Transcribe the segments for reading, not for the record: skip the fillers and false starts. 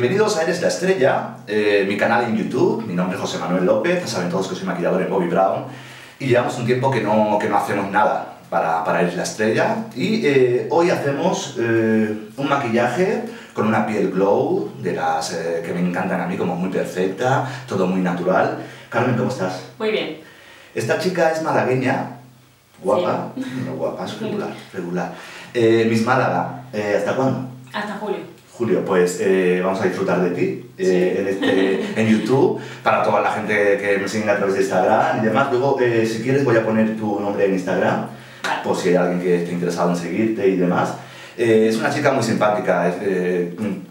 Bienvenidos a Eres la Estrella, mi canal en YouTube. Mi nombre es José Manuel López, saben todos que soy maquillador en Bobbi Brown. Y llevamos un tiempo que no hacemos nada para Eres la Estrella. Y hoy hacemos un maquillaje con una piel glow, de las que me encantan a mí, como muy perfecta, todo muy natural. Carmen, ¿cómo estás? Muy bien. Esta chica es malagueña, guapa, sí. No guapa, es regular, regular. Miss Málaga, ¿hasta cuándo? Hasta julio. Julio, pues vamos a disfrutar de ti en YouTube, para toda la gente que me sigue a través de Instagram y demás. Luego, si quieres, voy a poner tu nombre en Instagram, por si hay alguien que esté interesado en seguirte y demás. Es una chica muy simpática,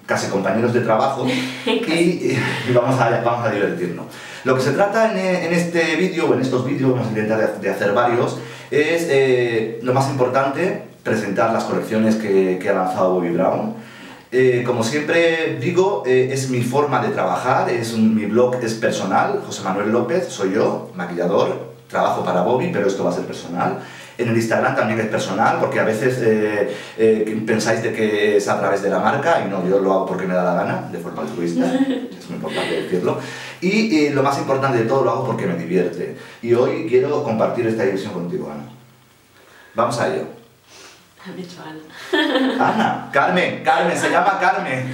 casi compañeros de trabajo, y vamos a divertirnos. Lo que se trata en este vídeo, o en estos vídeos, vamos a intentar de hacer varios, es lo más importante, presentar las colecciones que ha lanzado Bobbi Brown. Como siempre digo, es mi forma de trabajar, mi blog es personal. José Manuel López, soy yo, maquillador, trabajo para Bobbi, pero esto va a ser personal. En el Instagram también es personal, porque a veces pensáis de que es a través de la marca, y no, yo lo hago porque me da la gana, de forma altruista, es muy importante decirlo. Y lo más importante de todo, lo hago porque me divierte. Y hoy quiero compartir esta diversión contigo, Ana. Vamos a ello. Me he dicho Ana. Ana, Carmen, se llama Carmen.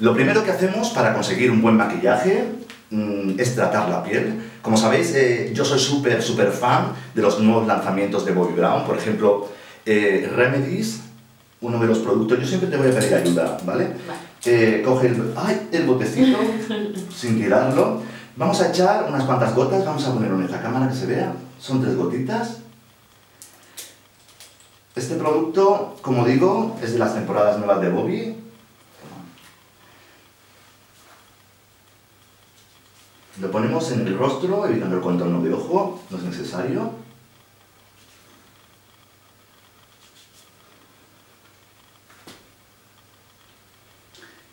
Lo primero que hacemos para conseguir un buen maquillaje es tratar la piel. Como sabéis, yo soy súper fan de los nuevos lanzamientos de Bobbi Brown. Por ejemplo, Remedies, uno de los productos. Yo siempre te voy a pedir ayuda, ¿vale? Coge el botecito sin tirarlo. Vamos a echar unas cuantas gotas. Vamos a ponerlo en esta cámara que se vea. Son 3 gotitas. Este producto, como digo, es de las temporadas nuevas de Bobbi. Lo ponemos en el rostro, evitando el contorno de ojo, no es necesario.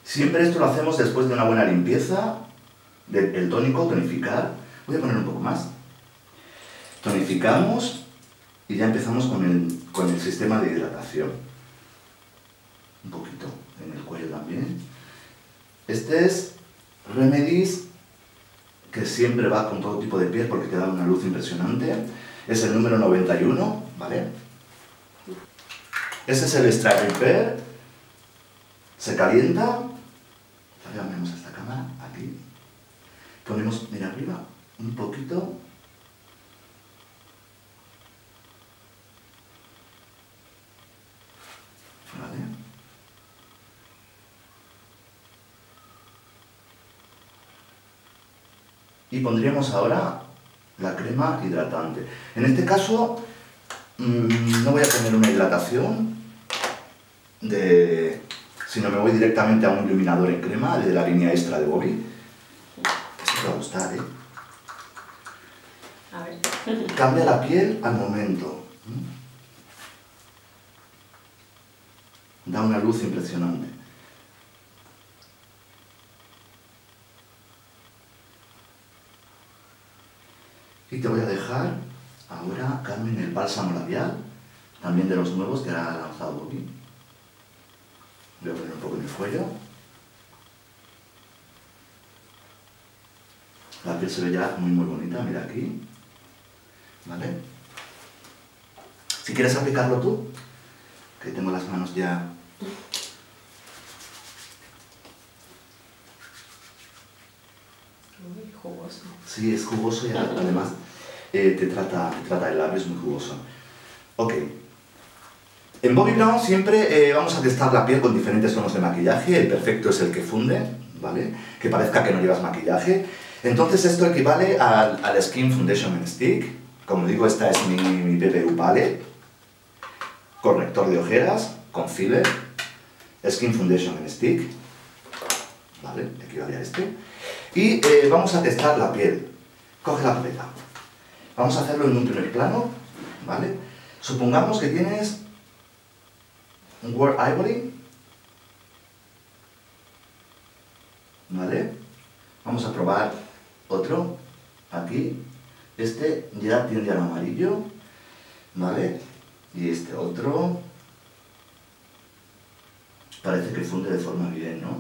Siempre esto lo hacemos después de una buena limpieza, del tónico, tonificar. Voy a poner un poco más. Tonificamos y ya empezamos con el sistema de hidratación. Un poquito en el cuello también. Este es Remedies, que siempre va con todo tipo de piel porque te da una luz impresionante. Es el número 91, ¿vale? Este es el Extra Light. Se calienta. Ponemos esta cámara aquí. Ponemos, mira arriba, un poquito. Y pondríamos ahora la crema hidratante. En este caso, no voy a poner una hidratación, sino me voy directamente a un iluminador en crema de la línea Extra de Bobbi. Esto te va a gustar, ¿eh? A ver. Cambia la piel al momento. Da una luz impresionante. Y te voy a dejar ahora, Carmen, el bálsamo labial, también de los nuevos que ha lanzado Bobbi. Voy a poner un poco en el cuello. La piel se ve ya muy bonita, mira aquí. ¿Vale? Si quieres aplicarlo tú, que tengo las manos ya... Jugoso. Sí, es jugoso y además te trata el labio, es muy jugoso. Ok. En Bobbi Brown siempre vamos a testar la piel con diferentes tonos de maquillaje. El perfecto es el que funde, ¿vale? Que parezca que no llevas maquillaje. Entonces esto equivale al Skin Foundation and Stick. Como digo, esta es mi PPU palette. Corrector de ojeras, concealer, Skin Foundation and Stick. ¿Vale? Equivale a este. Y vamos a testar la piel. Coge la paleta. Vamos a hacerlo en un primer plano, ¿vale? Supongamos que tienes un World Ivory, ¿vale? Vamos a probar otro, aquí. Este ya tiende al amarillo, ¿vale? Y este otro. parece que funde de forma bien, ¿no?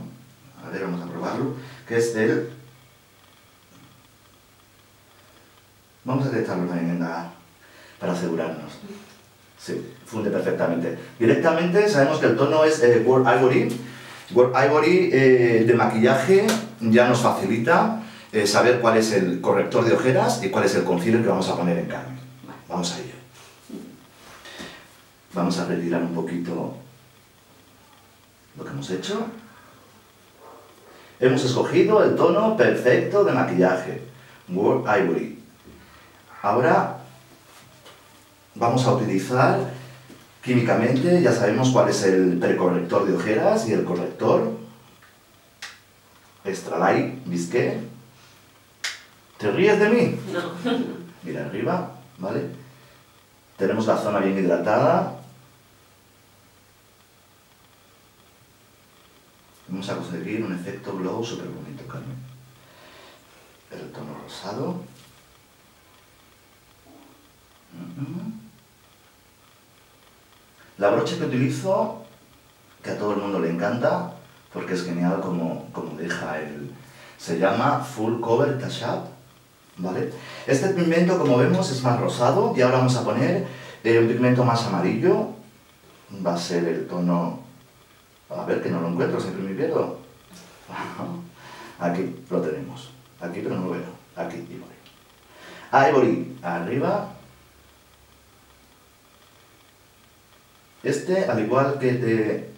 A ver, vamos a probarlo, que es el... Vamos a detectarlo también en la... para asegurarnos. Sí, funde perfectamente. Directamente sabemos que el tono es World Ivory. World Ivory de maquillaje ya nos facilita saber cuál es el corrector de ojeras y cuál es el concealer que vamos a poner en Carmen. Vamos a ello. Vamos a retirar un poquito lo que hemos hecho. Hemos escogido el tono perfecto de maquillaje, World Ivory. Ahora vamos a utilizar químicamente, ya sabemos cuál es el precorrector de ojeras y el corrector Extra Light Bisque. ¿Te ríes de mí? No. Mira arriba, ¿vale? Tenemos la zona bien hidratada. Vamos a conseguir un efecto glow súper bonito, Carmen. El tono rosado. La brocha que utilizo, que a todo el mundo le encanta, porque es genial como deja el... Se llama Full Cover Touch Up, ¿vale? Este pigmento, como vemos, es más rosado y ahora vamos a poner un pigmento más amarillo. Va a ser el tono... A ver, que no lo encuentro, siempre me pierdo. Aquí lo tenemos. Aquí, pero no lo veo. Aquí, Ivory. Ivory, arriba. Este, al igual que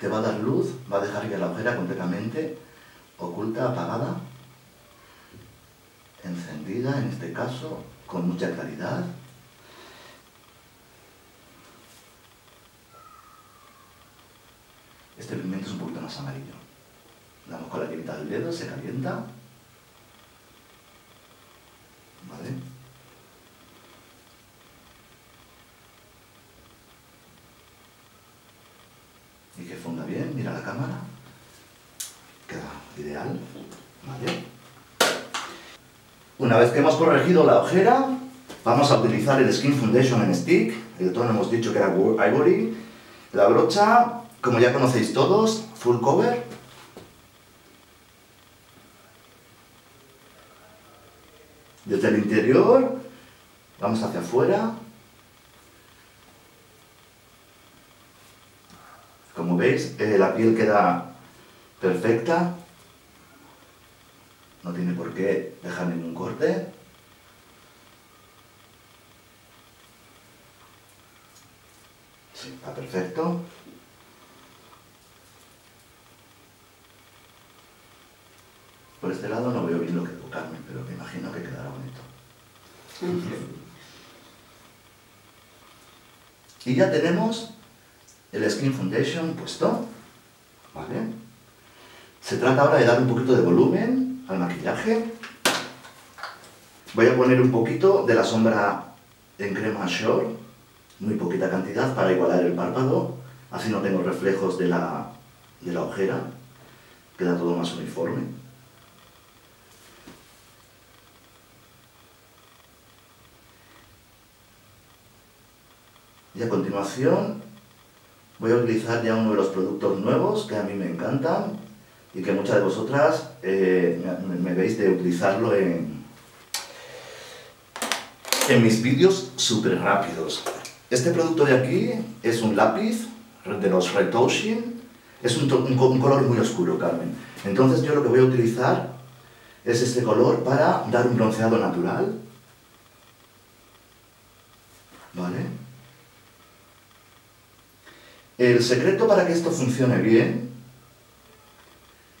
te va a dar luz, va a dejar ya la ojera completamente oculta, apagada. Encendida, en este caso, con mucha claridad. Este pigmento es un poquito más amarillo. Damos con la tirita del dedo, se calienta. Vale. Y que funda bien, mira la cámara. Queda ideal. Vale. Una vez que hemos corregido la ojera, vamos a utilizar el Skin Foundation and Stick. El tono hemos dicho que era Ivory. La brocha, como ya conocéis todos, Full Cover. Desde el interior, vamos hacia afuera. Como veis, la piel queda perfecta. No tiene por qué dejar ningún corte. Sí, está perfecto. Por este lado no veo bien lo que tocarme, pero me imagino que quedará bonito. Y ya tenemos el Skin Foundation puesto, ¿vale? Se trata ahora de dar un poquito de volumen al maquillaje. Voy a poner un poquito de la sombra en crema Shore, muy poquita cantidad para igualar el párpado, así no tengo reflejos de la ojera, queda todo más uniforme. Y a continuación voy a utilizar ya uno de los productos nuevos que a mí me encantan y que muchas de vosotras me veis de utilizarlo en mis vídeos súper rápidos. Este producto de aquí es un lápiz de los Retouching. Es un color muy oscuro, Carmen. Entonces yo lo que voy a utilizar es este color para dar un bronceado natural. ¿Vale? El secreto para que esto funcione bien,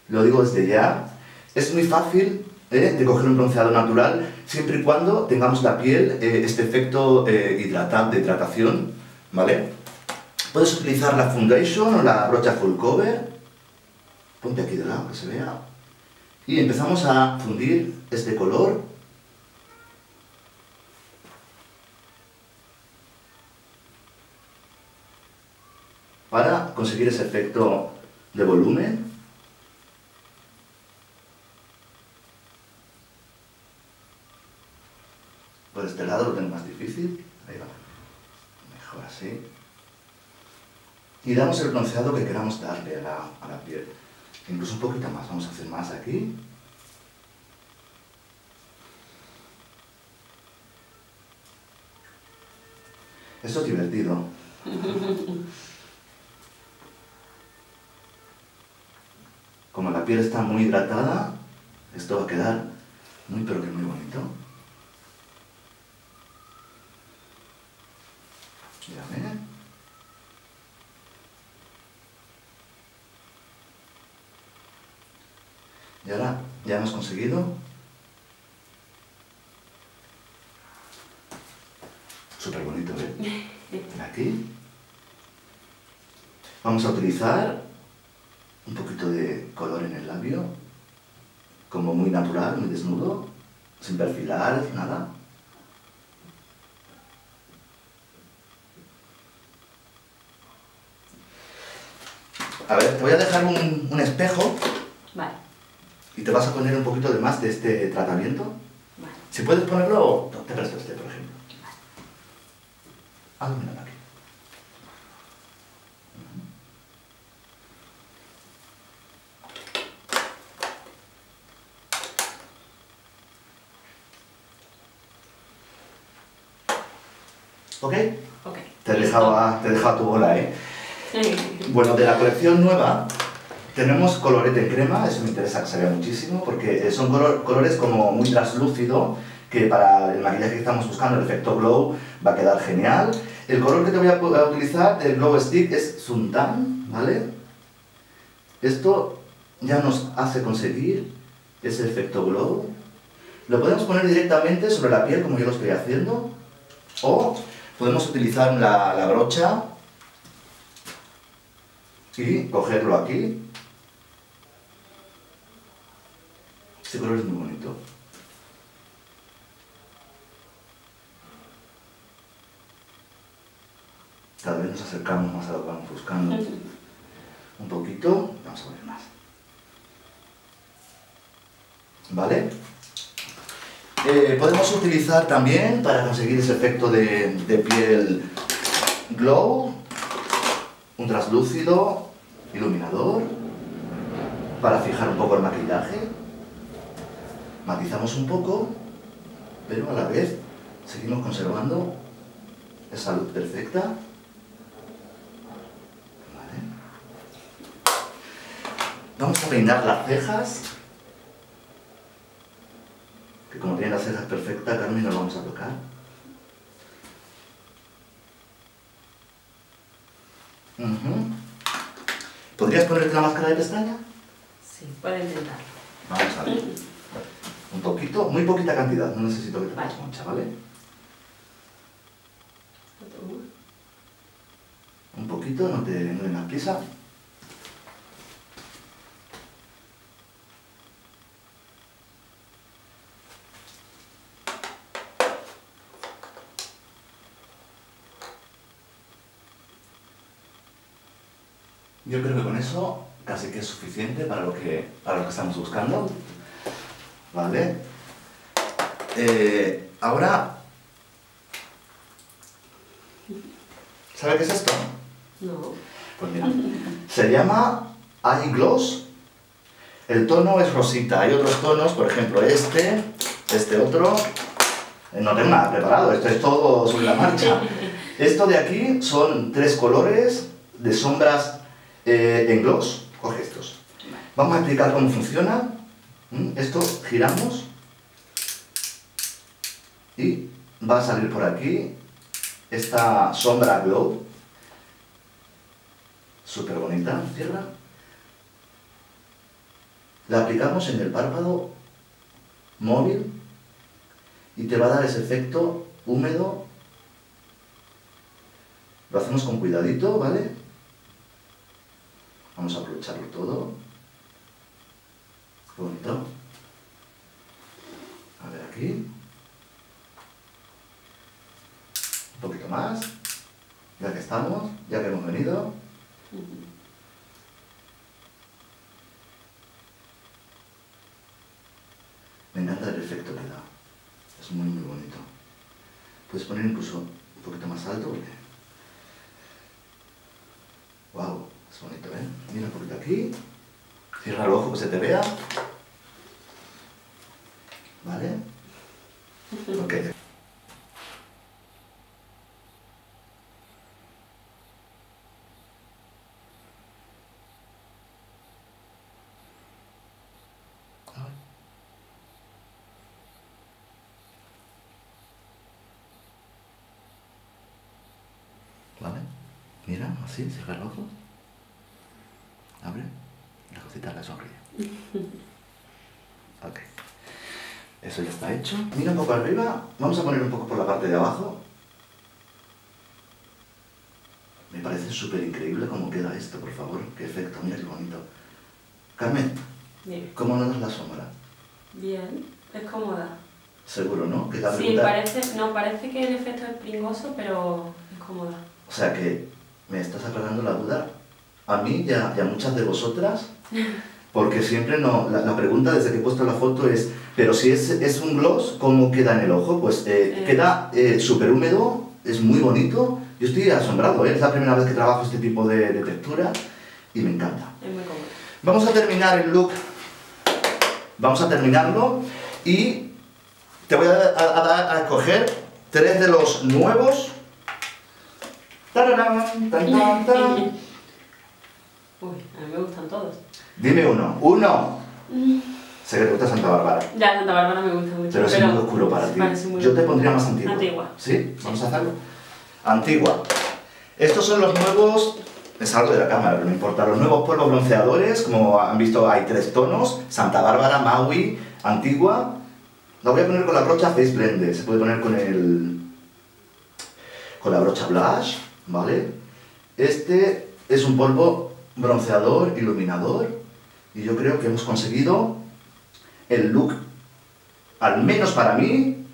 lo digo desde ya, es muy fácil de coger un bronceado natural siempre y cuando tengamos la piel, este efecto de hidratación, ¿vale? Puedes utilizar la Foundation o la brocha Full Cover, ponte aquí de lado que se vea, y empezamos a fundir este color. Para conseguir ese efecto de volumen. Por este lado lo tengo más difícil. Ahí va. Mejor así. y damos el bronceado que queramos darle a la piel. Incluso un poquito más, vamos a hacer más aquí. Eso es divertido. Como la piel está muy hidratada, esto va a quedar muy pero que muy bonito. Mírame. Y ahora ya hemos conseguido súper bonito, ¿eh? Aquí vamos a utilizar un poquito de color en el labio, como muy natural, muy desnudo, sin perfilar, nada. A ver, voy a dejar un espejo. Vale. Y te vas a poner un poquito de más de este tratamiento. Vale. Si puedes ponerlo, te presto este, por ejemplo. Vale. Hazme una aquí. ¿Ok? Ok. Te dejaba tu bola, ¿eh? Bueno, de la colección nueva tenemos colorete en crema, eso me interesa que se vea muchísimo, porque son colores como muy translúcido, que para el maquillaje que estamos buscando, el efecto glow, va a quedar genial. El color que te voy a utilizar del glow stick es suntan, ¿vale? Esto ya nos hace conseguir ese efecto glow. Lo podemos poner directamente sobre la piel, como yo lo estoy haciendo, o podemos utilizar la brocha y cogerlo aquí. Este color es muy bonito. Tal vez nos acercamos más a lo que vamos buscando. Un poquito, vamos a ver más. ¿Vale? Podemos utilizar también para conseguir ese efecto de piel glow, un translúcido iluminador para fijar un poco el maquillaje. Matizamos un poco, pero a la vez seguimos conservando esa luz perfecta. Vale. Vamos a peinar las cejas, que como tienen las cejas perfectas, Carmen, no lo vamos a tocar. ¿Podrías ponerte la máscara de pestaña? Sí, puedo intentarlo. Vamos a ver. Un poquito, muy poquita cantidad, no necesito que te pongas mucha, ¿vale? Un poquito, no te más prisa. Yo creo que con eso casi que es suficiente para lo que estamos buscando. ¿Vale? Ahora... ¿Sabes qué es esto? No. Pues mira, se llama Eye Gloss. El tono es rosita. Hay otros tonos, por ejemplo este otro... No tengo nada preparado, esto es todo sobre la marcha. Esto de aquí son 3 colores de sombras... en gloss, coge estos. Vamos a explicar cómo funciona. Esto giramos y va a salir por aquí esta sombra glow, súper bonita. Cierra, la aplicamos en el párpado móvil y te va a dar ese efecto húmedo. Lo hacemos con cuidadito, ¿vale? Vamos a aprovecharlo todo. Qué bonito. A ver aquí. Un poquito más. Ya que estamos, ya que hemos venido. Me encanta el efecto que da. Es muy, muy bonito. Puedes poner incluso un poquito más alto porque... bonito, ¿eh? Mira un poquito aquí. Cierra el ojo que se te vea. ¿Vale? Ok. ¿Vale? Mira, así, cierra el ojo. Abre. La cosita le sonríe. Ok. Eso ya está hecho. Mira un poco arriba. Vamos a poner un poco por la parte de abajo. Me parece súper increíble cómo queda esto, por favor. Qué efecto, mira qué bonito. Carmen, bien. ¿Cómo notas la sombra? Bien, es cómoda. Seguro, ¿no? Que la sí, parece, no, parece que el efecto es pringoso, pero es cómoda. O sea que me estás aclarando la duda a mí y a muchas de vosotras. Porque siempre no, la pregunta desde que he puesto la foto es, pero si es un gloss, ¿cómo queda en el ojo? Pues queda súper húmedo, es muy bonito. Yo estoy asombrado, es la primera vez que trabajo este tipo de textura y me encanta. Es muy cómodo. Vamos a terminar el look, vamos a terminarlo y te voy a dar a escoger tres de los nuevos. ¡Tararán! ¡Tan, tan, tan! Uy, a mí me gustan todos. Dime uno. ¡Uno! Sé que te gusta Santa Bárbara. Ya, Santa Bárbara me gusta mucho. Pero es muy oscuro para ti. Yo te pondría más Antigua. Antigua. ¿Sí? Vamos a hacerlo. Antigua. Estos son los nuevos... Me salgo de la cámara, pero no importa. Los nuevos polvos bronceadores. Como han visto, hay tres tonos. Santa Bárbara, Maui, Antigua. La voy a poner con la brocha Face Blender. Se puede poner con el... con la brocha Blush. ¿Vale? Este es un polvo bronceador, iluminador. Y yo creo que hemos conseguido el look, al menos para mí,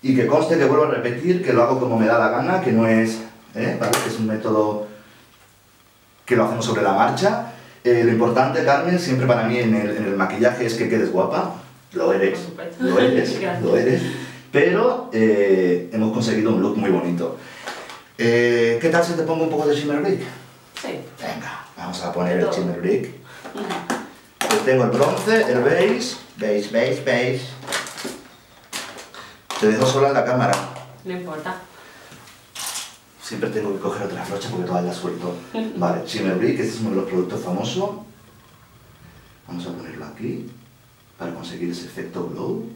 y que conste que vuelvo a repetir, que lo hago como me da la gana, que no es, ¿vale? Que es un método que lo hacemos sobre la marcha. Lo importante, Carmen, siempre para mí en el maquillaje es que quedes guapa. Lo eres, lo eres, lo eres. Pero hemos conseguido un look muy bonito. ¿Qué tal si te pongo un poco de Shimmer Brick? Sí. Venga, vamos a poner el Shimmer Brick. Tengo el bronce, el beige. Te dejo sola en la cámara. No importa. Siempre tengo que coger otras brochas porque todas las suelto. Vale, Shimmer Brick, este es uno de los productos famosos. Vamos a ponerlo aquí para conseguir ese efecto glow.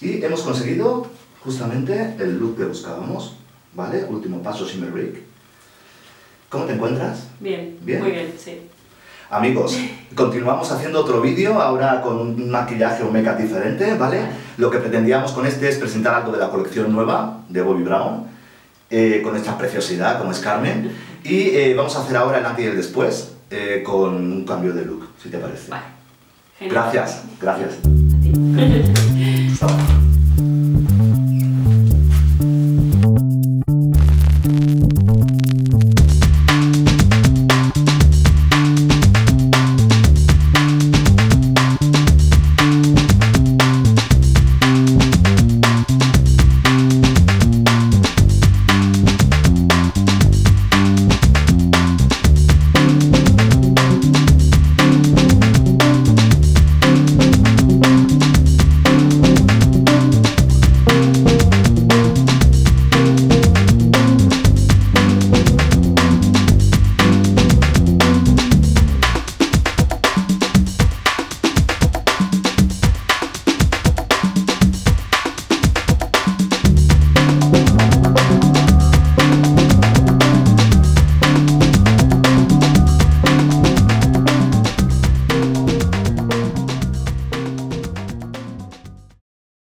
Y hemos conseguido justamente el look que buscábamos, ¿vale? Último paso, Shimmer Brick. ¿Cómo te encuentras? Bien, bien, muy bien, sí. Amigos, continuamos haciendo otro vídeo, ahora con un maquillaje o make-up diferente, ¿vale? Lo que pretendíamos con este es presentar algo de la colección nueva de Bobbi Brown, con esta preciosidad, como es Carmen. Y vamos a hacer ahora el antes y el después, con un cambio de look, si te parece. Vale. Gracias, gracias.